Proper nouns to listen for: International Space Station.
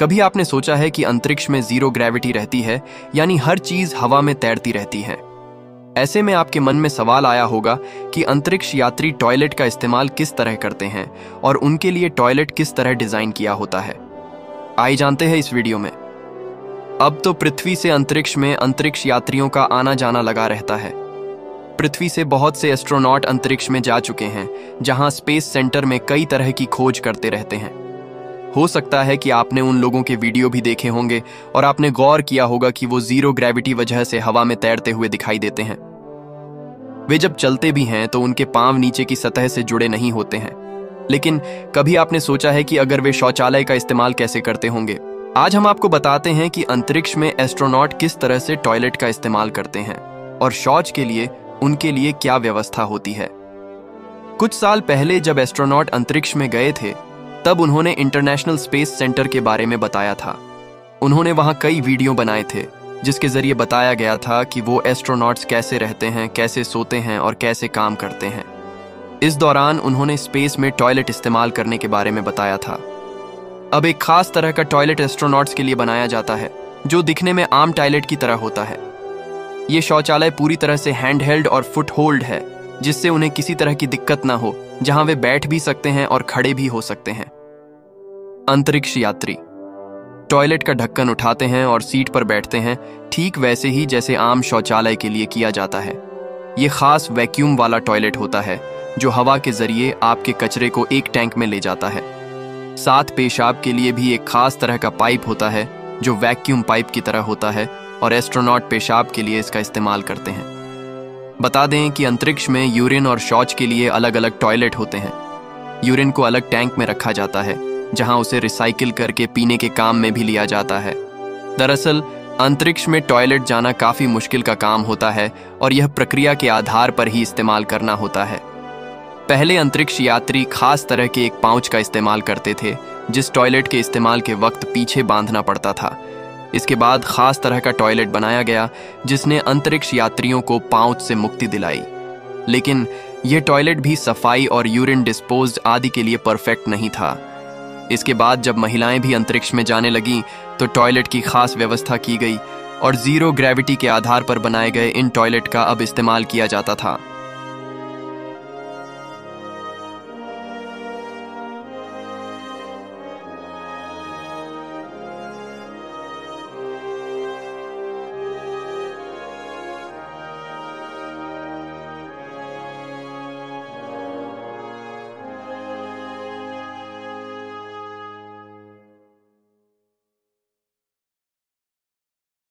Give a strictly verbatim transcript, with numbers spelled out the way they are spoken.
कभी आपने सोचा है कि अंतरिक्ष में जीरो ग्रेविटी रहती है, यानी हर चीज हवा में तैरती रहती है। ऐसे में आपके मन में सवाल आया होगा कि अंतरिक्ष यात्री टॉयलेट का इस्तेमाल किस तरह करते हैं और उनके लिए टॉयलेट किस तरह डिजाइन किया होता है। आइए जानते हैं इस वीडियो में। अब तो पृथ्वी से अंतरिक्ष में अंतरिक्ष यात्रियों का आना जाना लगा रहता है। पृथ्वी से बहुत से एस्ट्रोनॉट अंतरिक्ष में जा चुके हैं, जहां स्पेस सेंटर में कई तरह की खोज करते रहते हैं। हो सकता है कि आपने उन लोगों के वीडियो भी देखे होंगे और आपने गौर किया होगा कि वो जीरो ग्रेविटी वजह से हवा में तैरते हुए दिखाई देते हैं। वे जब चलते भी हैं तो उनके पांव नीचे की सतह से जुड़े नहीं होते हैं। लेकिन कभी आपने सोचा है कि अगर वे शौचालय का इस्तेमाल कैसे करते होंगे? आज हम आपको बताते हैं कि अंतरिक्ष में एस्ट्रोनॉट किस तरह से टॉयलेट का इस्तेमाल करते हैं और शौच के लिए उनके लिए क्या व्यवस्था होती है। कुछ साल पहले जब एस्ट्रोनॉट अंतरिक्ष में गए थे, तब उन्होंने इंटरनेशनल स्पेस सेंटर के बारे में बताया था। उन्होंने वहां कई वीडियो बनाए थे, जिसके जरिए बताया गया था कि वो एस्ट्रोनॉट्स कैसे रहते हैं, कैसे सोते हैं और कैसे काम करते हैं। इस दौरान उन्होंने स्पेस में टॉयलेट इस्तेमाल करने के बारे में बताया था। अब एक खास तरह का टॉयलेट एस्ट्रोनॉट्स के लिए बनाया जाता है, जो दिखने में आम टॉयलेट की तरह होता है। ये शौचालय पूरी तरह से हैंडहेल्ड और फुट होल्ड है, जिससे उन्हें किसी तरह की दिक्कत ना हो, जहां वे बैठ भी सकते हैं और खड़े भी हो सकते हैं। अंतरिक्ष यात्री टॉयलेट का ढक्कन उठाते हैं और सीट पर बैठते हैं, ठीक वैसे ही जैसे आम शौचालय के लिए किया जाता है। ये खास वैक्यूम वाला टॉयलेट होता है, जो हवा के जरिए आपके कचरे को एक टैंक में ले जाता है। साथ पेशाब के लिए भी एक खास तरह का पाइप होता है, जो वैक्यूम पाइप की तरह होता है और एस्ट्रोनॉट पेशाब के लिए इसका इस्तेमाल करते हैं। बता दें कि अंतरिक्ष में यूरिन और शौच के लिए अलग अलग टॉयलेट होते हैं। यूरिन को अलग टैंक में रखा जाता है, जहां उसे रिसाइकिल करके पीने के काम में भी लिया जाता है। दरअसल अंतरिक्ष में टॉयलेट जाना काफ़ी मुश्किल का काम होता है और यह प्रक्रिया के आधार पर ही इस्तेमाल करना होता है। पहले अंतरिक्ष यात्री खास तरह के एक पाउच का इस्तेमाल करते थे, जिस टॉयलेट के इस्तेमाल के वक्त पीछे बांधना पड़ता था। इसके बाद खास तरह का टॉयलेट बनाया गया, जिसने अंतरिक्ष यात्रियों को पाउच से मुक्ति दिलाई। लेकिन यह टॉयलेट भी सफाई और यूरिन डिस्पोज आदि के लिए परफेक्ट नहीं था। इसके बाद जब महिलाएं भी अंतरिक्ष में जाने लगीं, तो टॉयलेट की खास व्यवस्था की गई और जीरो ग्रेविटी के आधार पर बनाए गए इन टॉयलेट का अब इस्तेमाल किया जाता था।